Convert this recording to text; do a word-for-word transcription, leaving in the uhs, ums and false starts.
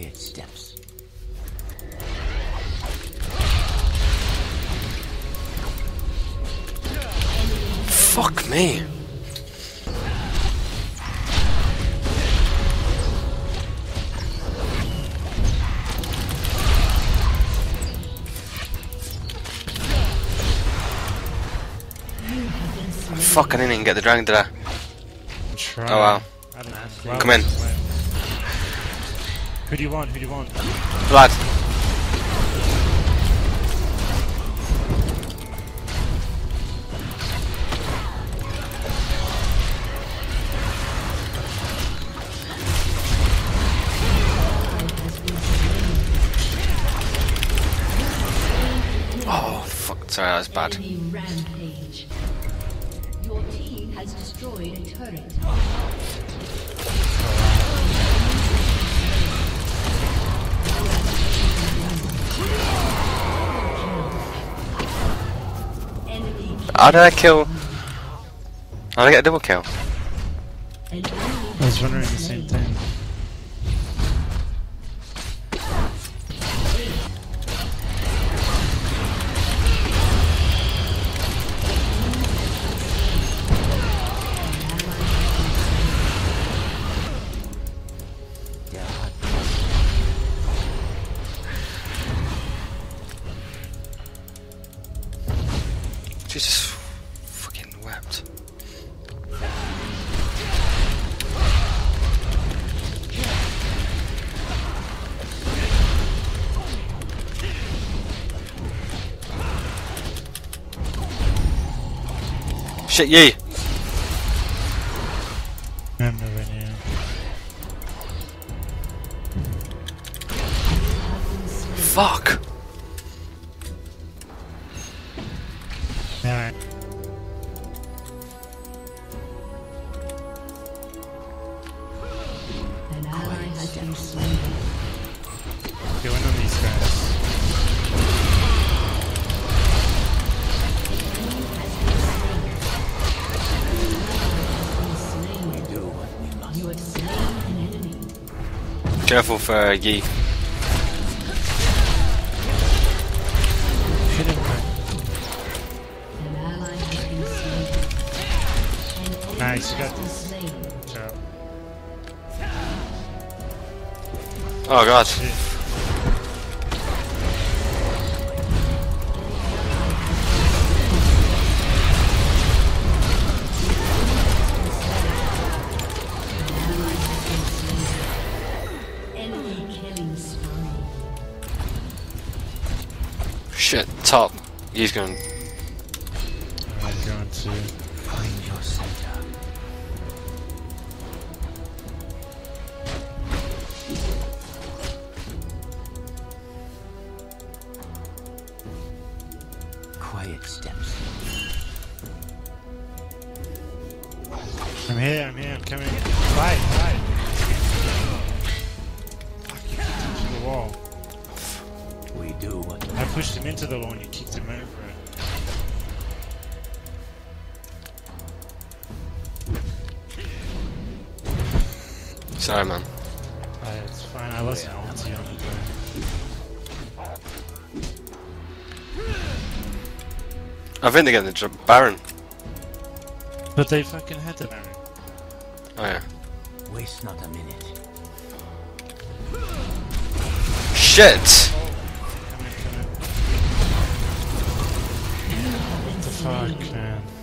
quiet steps. Fuck me. Fuck, I didn't even get the dragon, did I? Try. Oh wow. Well. Come in. Who do you want? Who do you want? Vlad. Oh fuck, sorry, that was bad. Your team has destroyed a turret. How did I kill? How did I get a double kill? I was wondering the same thing. She just fucking wept. Shit, yay! I'm nowhere near. Fuck! Alright. An ally has been slain. Go in on these guys. You have slain an enemy. Careful for Yi. Nice, you got this. Ciao. Oh god. Shit. Shit, top. He's going. I'm going to find your center. Quiet steps. I'm here, I'm here, I'm coming. Fight, fight. To the wall. We do what I pushed him into the wall and you kicked him over it. Sorry, man. Uh, it's fine, I lost an ulti on the ground. I think they're getting the Baron. But they fucking had the Baron. Oh yeah. Waste not a minute. Shit! Oh. Come in, come in. What the fuck, man?